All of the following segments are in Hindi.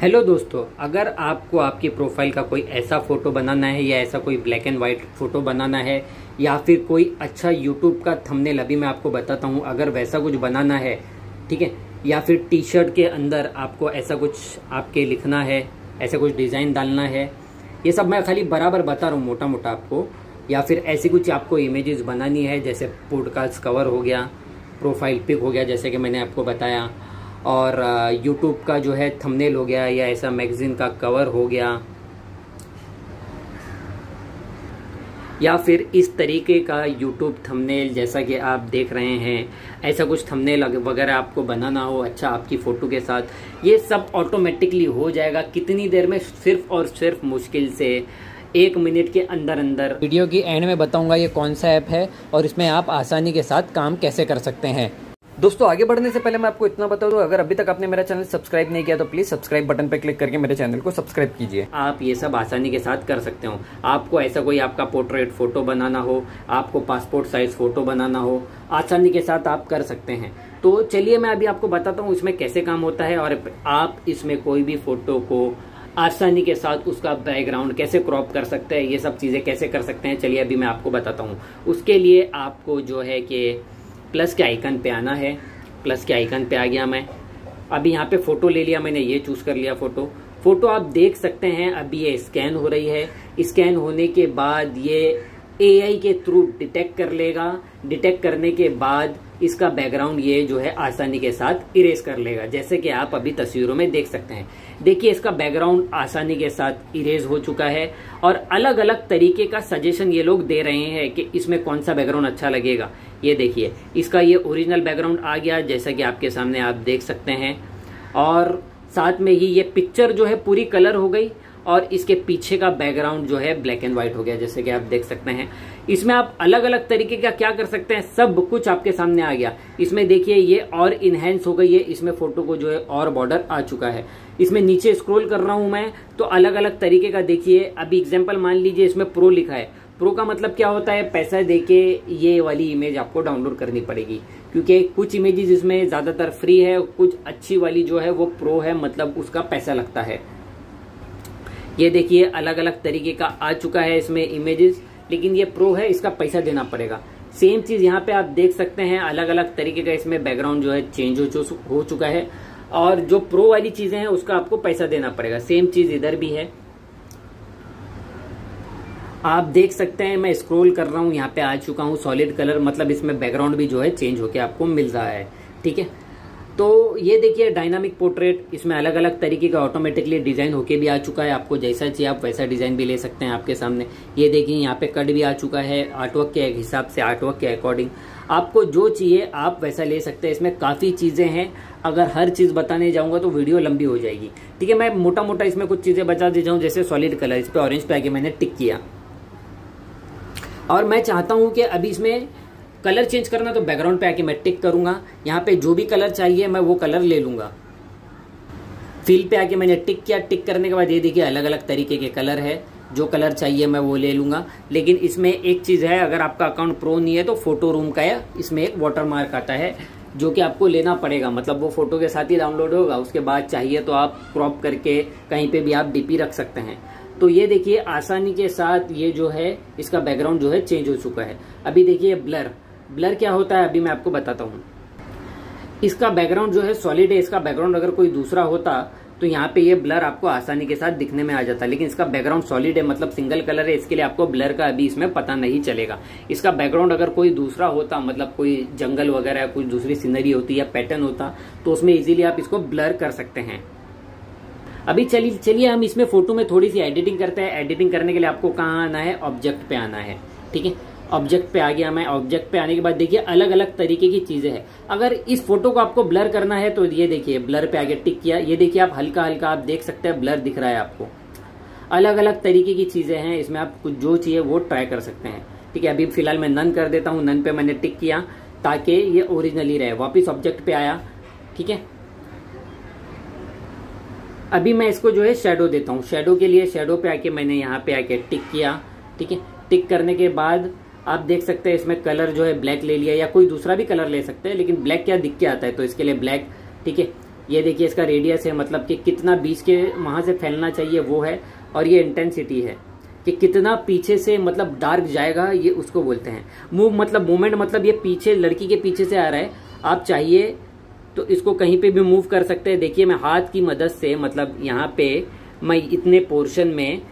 हेलो दोस्तों, अगर आपको आपकी प्रोफाइल का कोई ऐसा फ़ोटो बनाना है या ऐसा कोई ब्लैक एंड वाइट फ़ोटो बनाना है या फिर कोई अच्छा यूट्यूब का थंबनेल, अभी मैं आपको बताता हूँ, अगर वैसा कुछ बनाना है, ठीक है, या फिर टी शर्ट के अंदर आपको ऐसा कुछ आपके लिखना है, ऐसा कुछ डिज़ाइन डालना है, ये सब मैं खाली बराबर बता रहा हूँ मोटा मोटा आपको, या फिर ऐसी कुछ आपको इमेजेस बनानी है जैसे पॉडकास्ट कवर हो गया, प्रोफाइल पिक हो गया जैसे कि मैंने आपको बताया, और यूट्यूब का जो है थंबनेल हो गया या ऐसा मैगज़ीन का कवर हो गया, या फिर इस तरीके का यूट्यूब थंबनेल जैसा कि आप देख रहे हैं, ऐसा कुछ थंबनेल वगैरह आपको बनाना हो अच्छा आपकी फ़ोटो के साथ, ये सब ऑटोमेटिकली हो जाएगा कितनी देर में, सिर्फ और सिर्फ मुश्किल से 1 मिनट के अंदर अंदर। वीडियो की एंड में बताऊंगा ये कौन सा ऐप है और इसमें आप आसानी के साथ काम कैसे कर सकते हैं। दोस्तों, आगे बढ़ने से पहले मैं आपको इतना बता दूं, अगर अभी तक आपने मेरा चैनल सब्सक्राइब नहीं किया तो प्लीज़ सब्सक्राइब बटन पर क्लिक करके मेरे चैनल को सब्सक्राइब कीजिए। आप ये सब आसानी के साथ कर सकते हो। आपको ऐसा कोई आपका पोर्ट्रेट फ़ोटो बनाना हो, आपको पासपोर्ट साइज़ फ़ोटो बनाना हो, आसानी के साथ आप कर सकते हैं। तो चलिए मैं अभी आपको बताता हूँ इसमें कैसे काम होता है और आप इसमें कोई भी फ़ोटो को आसानी के साथ उसका बैकग्राउंड कैसे क्रॉप कर सकते हैं, ये सब चीज़ें कैसे कर सकते हैं, चलिए अभी मैं आपको बताता हूँ। उसके लिए आपको जो है कि प्लस के आइकन पे आना है। प्लस के आइकन पे आ गया मैं, अभी यहाँ पे फ़ोटो ले लिया मैंने, ये चूज़ कर लिया फ़ोटो। फ़ोटो आप देख सकते हैं अभी ये स्कैन हो रही है। स्कैन होने के बाद ये AI के थ्रू डिटेक्ट कर लेगा। डिटेक्ट करने के बाद इसका बैकग्राउंड ये जो है आसानी के साथ इरेज कर लेगा, जैसे कि आप अभी तस्वीरों में देख सकते हैं। देखिए, इसका बैकग्राउंड आसानी के साथ इरेज हो चुका है। और अलग अलग तरीके का सजेशन ये लोग दे रहे हैं कि इसमें कौन सा बैकग्राउंड अच्छा लगेगा। ये देखिए, इसका ये ओरिजिनल बैकग्राउंड आ गया जैसा कि आपके सामने आप देख सकते हैं, और साथ में ही ये पिक्चर जो है पूरी कलर हो गई और इसके पीछे का बैकग्राउंड जो है ब्लैक एंड व्हाइट हो गया जैसे कि आप देख सकते हैं। इसमें आप अलग अलग तरीके का क्या कर सकते हैं, सब कुछ आपके सामने आ गया। इसमें देखिए ये और इनहेंस हो गई है, इसमें फोटो को जो है और बॉर्डर आ चुका है। इसमें नीचे स्क्रॉल कर रहा हूं मैं तो अलग अलग तरीके का देखिए। अभी एग्जाम्पल मान लीजिए इसमें प्रो लिखा है। प्रो का मतलब क्या होता है, पैसा देके ये वाली इमेज आपको डाउनलोड करनी पड़ेगी, क्योंकि कुछ इमेजेस इसमें ज़्यादातर फ्री है, कुछ अच्छी वाली जो है वो प्रो है, मतलब उसका पैसा लगता है। ये देखिए अलग अलग तरीके का आ चुका है इसमें इमेजेस, लेकिन ये प्रो है, इसका पैसा देना पड़ेगा। सेम चीज़ यहाँ पे आप देख सकते हैं, अलग अलग तरीके का इसमें बैकग्राउंड जो है चेंज हो चुका है, और जो प्रो वाली चीज़ें हैं उसका आपको पैसा देना पड़ेगा। सेम चीज़ इधर भी है, आप देख सकते हैं। मैं स्क्रोल कर रहा हूँ, यहाँ पे आ चुका हूँ। सॉलिड कलर मतलब इसमें बैकग्राउंड भी जो है चेंज होकर आपको मिल रहा है, ठीक है। तो ये देखिए डायनामिक पोर्ट्रेट, इसमें अलग अलग तरीके का ऑटोमेटिकली डिज़ाइन होके भी आ चुका है। आपको जैसा चाहिए आप वैसा डिज़ाइन भी ले सकते हैं आपके सामने। ये देखिए यहाँ पे कट भी आ चुका है आर्टवर्क के हिसाब से, आर्टवर्क के अकॉर्डिंग आपको जो चाहिए आप वैसा ले सकते हैं। इसमें काफ़ी चीज़ें हैं, अगर हर चीज़ बताने जाऊँगा तो वीडियो लंबी हो जाएगी, ठीक है। मैं मोटा मोटा इसमें कुछ चीज़ें बता देता हूँ, जैसे सॉलिड कलर, इस पर ऑरेंज पे आके मैंने टिक किया, और मैं चाहता हूँ कि अभी इसमें कलर चेंज करना तो बैकग्राउंड पे आके मैं टिक करूंगा। यहाँ पे जो भी कलर चाहिए मैं वो कलर ले लूंगा। फील पे आके मैंने टिक किया, टिक करने के बाद ये देखिए अलग अलग तरीके के कलर है, जो कलर चाहिए मैं वो ले लूंगा। लेकिन इसमें एक चीज़ है, अगर आपका अकाउंट प्रो नहीं है तो फोटोरूम का है, इसमें एक वाटरमार्क आता है जो कि आपको लेना पड़ेगा, मतलब वो फोटो के साथ ही डाउनलोड होगा। उसके बाद चाहिए तो आप क्रॉप करके कहीं पर भी आप DP रख सकते हैं। तो ये देखिए आसानी के साथ ये जो है इसका बैकग्राउंड जो है चेंज हो चुका है। अभी देखिए ब्लर, ब्लर क्या होता है अभी मैं आपको बताता हूँ। इसका बैकग्राउंड जो है सॉलिड है, इसका बैकग्राउंड अगर कोई दूसरा होता तो यहाँ पे ये ब्लर आपको आसानी के साथ दिखने में आ जाता, लेकिन इसका बैकग्राउंड सॉलिड है मतलब सिंगल कलर है, इसके लिए आपको ब्लर का अभी इसमें पता नहीं चलेगा। इसका बैकग्राउंड अगर कोई दूसरा होता, मतलब कोई जंगल वगैरह, कुछ दूसरी सीनरी होती या पैटर्न होता, तो उसमें इजीली आप इसको ब्लर कर सकते हैं। अभी चलिए हम इसमें फोटो में थोड़ी सी एडिटिंग करते हैं। एडिटिंग करने के लिए आपको कहाँ आना है, ऑब्जेक्ट पे आना है, ठीक है। ऑब्जेक्ट पे आ गया मैं। ऑब्जेक्ट पे आने के बाद देखिए अलग अलग तरीके की चीजें हैं। अगर इस फोटो को आपको ब्लर करना है तो ये देखिए ब्लर पे आगे टिक किया, ये देखिए आप हल्का हल्का आप देख सकते हैं ब्लर दिख रहा है आपको। अलग अलग तरीके की चीजें हैं, इसमें आप कुछ जो चाहिए वो ट्राई कर सकते हैं, ठीक है। अभी फिलहाल मैं नन कर देता हूँ, नन पे मैंने टिक किया ताकि ये ओरिजिनल ही रहे। वापिस ऑब्जेक्ट पे आया, ठीक है। अभी मैं इसको जो है शेडो देता हूँ। शेडो के लिए शेडो पे आके मैंने यहाँ पे आके टिक किया, ठीक है। टिक करने के बाद आप देख सकते हैं इसमें कलर जो है ब्लैक ले लिया, या कोई दूसरा भी कलर ले सकते हैं, लेकिन ब्लैक क्या दिख के आता है तो इसके लिए ब्लैक, ठीक है। ये देखिए इसका रेडियस है, मतलब कि कितना बीच के वहाँ से फैलना चाहिए वो है, और ये इंटेंसिटी है कि कितना पीछे से मतलब डार्क जाएगा, ये उसको बोलते हैं मूव मतलब मूवमेंट, मतलब ये पीछे लड़की के पीछे से आ रहा है, आप चाहिए तो इसको कहीं पे भी मूव कर सकते हैं। देखिए मैं हाथ की मदद से मतलब यहाँ पे मैं इतने पोर्शन में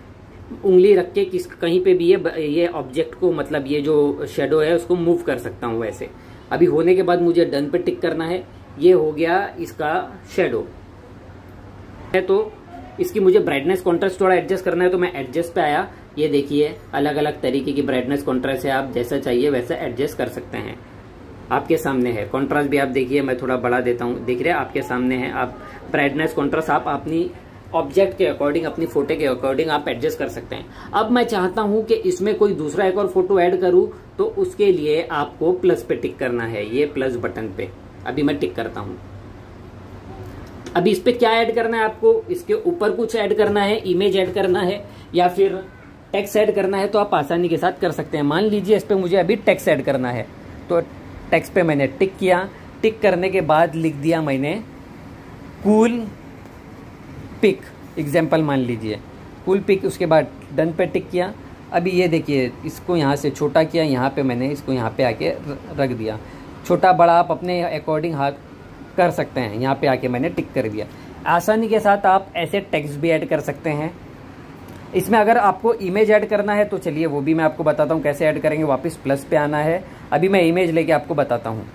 उंगली रख के किस कहीं पे भी ये ऑब्जेक्ट को मतलब ये जो शेडो है उसको मूव कर सकता हूँ। वैसे अभी होने के बाद मुझे डन पे टिक करना है। ये हो गया इसका शेडो है, तो इसकी मुझे ब्राइटनेस कॉन्ट्रास्ट थोड़ा एडजस्ट करना है, तो मैं एडजस्ट पे आया। ये देखिए अलग अलग तरीके की ब्राइटनेस कॉन्ट्रास्ट है, आप जैसा चाहिए वैसा एडजस्ट कर सकते हैं, आपके सामने है। कॉन्ट्रास्ट भी आप देखिए, मैं थोड़ा बढ़ा देता हूँ, देख रहे हैं आपके सामने है। आप ब्राइटनेस कॉन्ट्रास्ट आप अपनी ऑब्जेक्ट के अकॉर्डिंग, अपनी फोटो के अकॉर्डिंग आप एडजस्ट कर सकते हैं। अब मैं चाहता हूं कि इसमें कोई दूसरा एक और फोटो ऐड करूं, तो उसके लिए आपको प्लस पे टिक करना है, ये प्लस बटन पे। अभी मैं टिक करता हूं। अभी इस पे क्या ऐड करना है आपको, इसके ऊपर कुछ ऐड करना है, इमेज ऐड करना है या फिर टेक्स्ट ऐड करना है, तो आप आसानी के साथ कर सकते हैं। मान लीजिए इस पे मुझे अभी टेक्स्ट ऐड करना है, तो टेक्स्ट पे मैंने टिक किया। टिक करने के बाद लिख दिया मैंने कूल पिक एग्जाम्पल, मान लीजिए कूल पिक। उसके बाद डन पे टिक किया। अभी ये देखिए इसको यहाँ से छोटा किया, यहाँ पे मैंने इसको यहाँ पे आके रख दिया। छोटा बड़ा आप अपने अकॉर्डिंग हाथ कर सकते हैं। यहाँ पे आके मैंने टिक कर दिया। आसानी के साथ आप ऐसे टेक्स्ट भी ऐड कर सकते हैं। इसमें अगर आपको इमेज ऐड करना है तो चलिए वो भी मैं आपको बताता हूँ कैसे ऐड करेंगे। वापस प्लस पे आना है। अभी मैं इमेज लेके आपको बताता हूँ।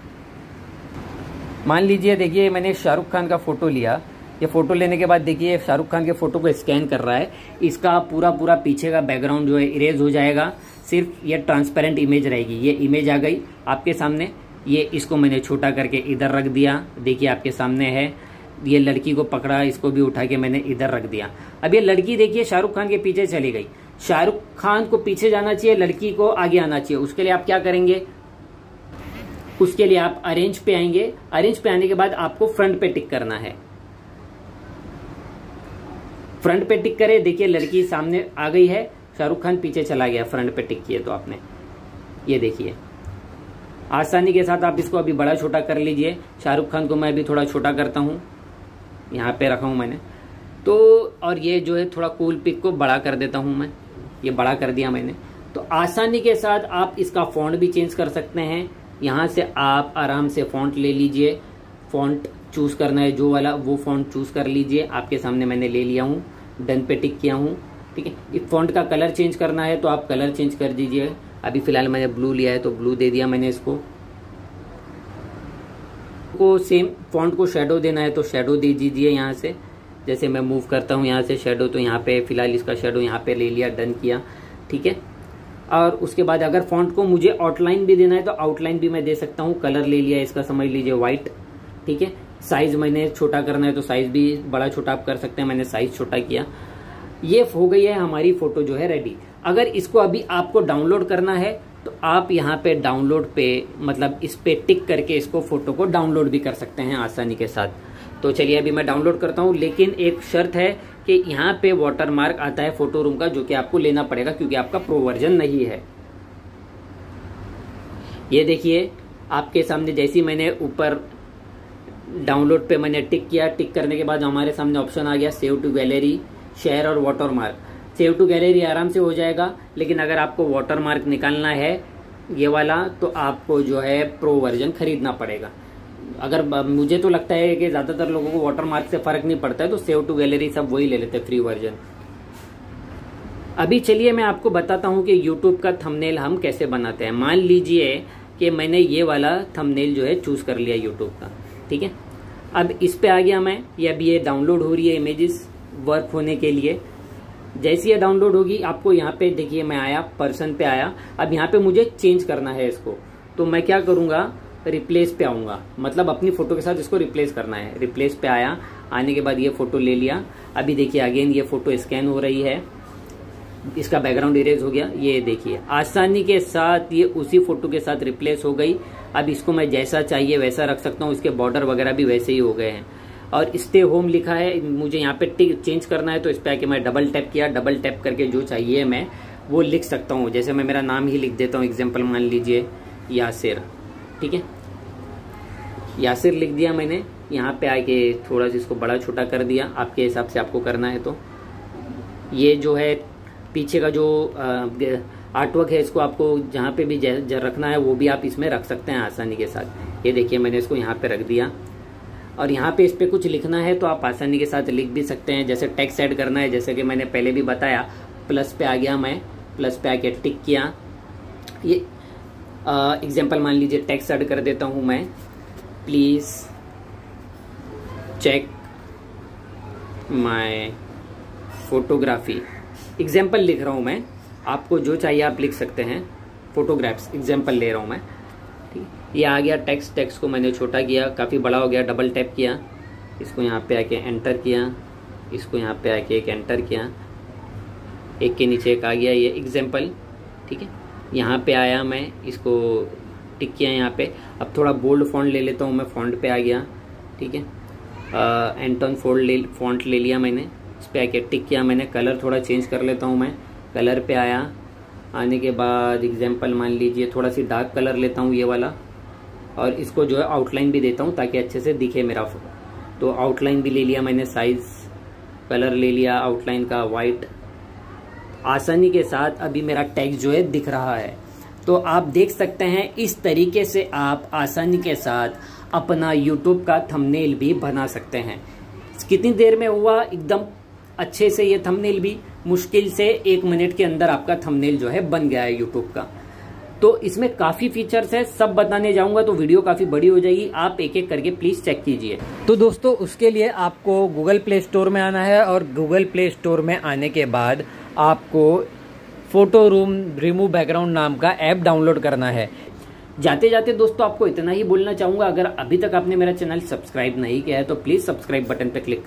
मान लीजिए देखिए मैंने शाहरुख खान का फ़ोटो लिया। ये फोटो लेने के बाद देखिए शाहरुख खान के फोटो को स्कैन कर रहा है। इसका पूरा पीछे का बैकग्राउंड जो है इरेज हो जाएगा, सिर्फ ये ट्रांसपेरेंट इमेज रहेगी। ये इमेज आ गई आपके सामने। ये इसको मैंने छोटा करके इधर रख दिया, देखिए आपके सामने है। ये लड़की को पकड़ा, इसको भी उठा के मैंने इधर रख दिया। अब ये लड़की देखिए शाहरुख खान के पीछे चली गई। शाहरुख खान को पीछे जाना चाहिए, लड़की को आगे आना चाहिए। उसके लिए आप क्या करेंगे, उसके लिए आप अरेंज पे आएंगे। अरेंज पे आने के बाद आपको फ्रंट पे टिक करना है। फ्रंट पे टिक करें, देखिए लड़की सामने आ गई है, शाहरुख खान पीछे चला गया। फ्रंट पे टिक किए तो आपने ये देखिए आसानी के साथ आप इसको अभी बड़ा छोटा कर लीजिए। शाहरुख खान को मैं अभी थोड़ा छोटा करता हूँ, यहाँ पे रखा हूँ मैंने तो। और ये जो है थोड़ा कूल पिक को बड़ा कर देता हूँ मैं, ये बड़ा कर दिया मैंने। तो आसानी के साथ आप इसका फॉन्ट भी चेंज कर सकते हैं। यहाँ से आप आराम से फॉन्ट ले लीजिए, फॉन्ट चूज़ करना है जो वाला वो फॉन्ट चूज़ कर लीजिए। आपके सामने मैंने ले लिया हूँ, डन पे टिक किया हूँ। ठीक है, इस फॉन्ट का कलर चेंज करना है तो आप कलर चेंज कर दीजिए। अभी फ़िलहाल मैंने ब्लू लिया है तो ब्लू दे दिया मैंने इसको। को सेम फॉन्ट को शेडो देना है तो शेडो दे दीजिए। यहाँ से जैसे मैं मूव करता हूँ यहाँ से शेडो, तो यहाँ पर फ़िलहाल इसका शेडो यहाँ पर ले लिया, डन किया। ठीक है, और उसके बाद अगर फॉन्ट को मुझे आउटलाइन भी देना है तो आउटलाइन भी मैं दे सकता हूँ। कलर ले लिया इसका, समझ लीजिए वाइट। ठीक है, साइज मैंने छोटा करना है तो साइज भी बड़ा छोटा आप कर सकते हैं, मैंने साइज छोटा किया। ये हो गई है हमारी फोटो जो है रेडी। अगर इसको अभी आपको डाउनलोड करना है तो आप यहाँ पे डाउनलोड पे मतलब इस पे टिक करके इसको फोटो को डाउनलोड भी कर सकते हैं आसानी के साथ। तो चलिए अभी मैं डाउनलोड करता हूँ, लेकिन एक शर्त है कि यहाँ पे वाटरमार्क आता है फोटोरूम का, जो कि आपको लेना पड़ेगा क्योंकि आपका प्रो वर्जन नहीं है। ये देखिए आपके सामने जैसी मैंने ऊपर डाउनलोड पे मैंने टिक किया। टिक करने के बाद हमारे सामने ऑप्शन आ गया सेव टू गैलरी, शेयर और वाटरमार्क। सेव टू गैलरी आराम से हो जाएगा, लेकिन अगर आपको वाटरमार्क निकालना है ये वाला तो आपको जो है प्रो वर्जन खरीदना पड़ेगा। अगर मुझे तो लगता है कि ज़्यादातर लोगों को वाटरमार्क से फ़र्क नहीं पड़ता है तो सेव टू गैलरी सब वही ले लेते हैं फ्री वर्जन। अभी चलिए मैं आपको बताता हूँ कि यूट्यूब का थंबनेल हम कैसे बनाते हैं। मान लीजिए कि मैंने ये वाला थंबनेल जो है चूज़ कर लिया यूट्यूब का। ठीक है, अब इस पे आ गया मैं। ये अभी ये डाउनलोड हो रही है इमेजेस वर्क होने के लिए। जैसी ये डाउनलोड होगी आपको यहाँ पे देखिए मैं आया पर्सन पे आया। अब यहाँ पे मुझे चेंज करना है इसको, तो मैं क्या करूँगा रिप्लेस पे आऊँगा, मतलब अपनी फ़ोटो के साथ इसको रिप्लेस करना है। रिप्लेस पे आया, आने के बाद ये फ़ोटो ले लिया। अभी देखिए अगेन ये फ़ोटो स्कैन हो रही है, इसका बैकग्राउंड इरेज हो गया। ये देखिए आसानी के साथ ये उसी फोटो के साथ रिप्लेस हो गई। अब इसको मैं जैसा चाहिए वैसा रख सकता हूँ, इसके बॉर्डर वगैरह भी वैसे ही हो गए हैं। और स्टे होम लिखा है, मुझे यहाँ पे टिक चेंज करना है तो इस पर आके मैं डबल टैप किया। डबल टैप करके जो चाहिए मैं वो लिख सकता हूँ। जैसे मैं मेरा नाम ही लिख देता हूँ, एग्जाम्पल मान लीजिए यासिर। ठीक है, यासिर लिख दिया मैंने। यहाँ पे आके थोड़ा सा इसको बड़ा छोटा कर दिया, आपके हिसाब से आपको करना है। तो ये जो है पीछे का जो आर्टवर्क है, इसको आपको जहाँ पे भी रखना है वो भी आप इसमें रख सकते हैं आसानी के साथ। ये देखिए मैंने इसको यहाँ पे रख दिया, और यहाँ पे इस पर कुछ लिखना है तो आप आसानी के साथ लिख भी सकते हैं। जैसे टेक्स्ट ऐड करना है, जैसे कि मैंने पहले भी बताया, प्लस पे आ गया, मैं प्लस पे आके टिक किया। ये एग्जाम्पल मान लीजिए टेक्स्ट ऐड कर देता हूँ मैं, please check my photography. Example लिख रहा हूँ मैं, आपको जो चाहिए आप लिख सकते हैं। फोटोग्राफ्स एग्जाम्पल ले रहा हूँ मैं, ठीक। ये आ गया टेक्स्ट, टेक्स्ट को मैंने छोटा किया, काफ़ी बड़ा हो गया, डबल टैप किया, इसको यहाँ पे आके एंटर किया, इसको यहाँ पे आके एक एंटर किया, एक के नीचे एक आ गया ये एग्जाम्पल, ठीक है। यहाँ पे आया मैं, इसको टिक किया यहाँ पे। अब थोड़ा बोल्ड फॉन्ट ले लेता हूँ मैं, फॉन्ट पे आ गया, ठीक है। एंटोन फॉन्ट ले लिया मैंने, इस पर आके टिक किया मैंने। कलर थोड़ा चेंज कर लेता हूँ मैं, कलर पे आया, आने के बाद एग्जाम्पल मान लीजिए थोड़ा सी डार्क कलर लेता हूँ ये वाला, और इसको जो है आउटलाइन भी देता हूँ ताकि अच्छे से दिखे मेरा फोटो। तो आउटलाइन भी ले लिया मैंने, साइज़ कलर ले लिया आउटलाइन का, वाइट। आसानी के साथ अभी मेरा टेक्स्ट जो है दिख रहा है। तो आप देख सकते हैं इस तरीके से आप आसानी के साथ अपना यूट्यूब का थंबनेल भी बना सकते हैं। कितनी देर में हुआ एकदम अच्छे से, ये थंबनेल भी मुश्किल से 1 मिनट के अंदर आपका थंबनेल जो है बन गया है यूट्यूब का। तो इसमें काफ़ी फीचर्स है, सब बताने जाऊंगा तो वीडियो काफ़ी बड़ी हो जाएगी, आप एक एक करके प्लीज़ चेक कीजिए। तो दोस्तों उसके लिए आपको गूगल प्ले स्टोर में आना है, और गूगल प्ले स्टोर में आने के बाद आपको फोटोरूम रिमूव बैकग्राउंड नाम का ऐप डाउनलोड करना है। जाते जाते दोस्तों आपको इतना ही बोलना चाहूँगा, अगर अभी तक आपने मेरा चैनल सब्सक्राइब नहीं किया है तो प्लीज़ सब्सक्राइब बटन पर क्लिक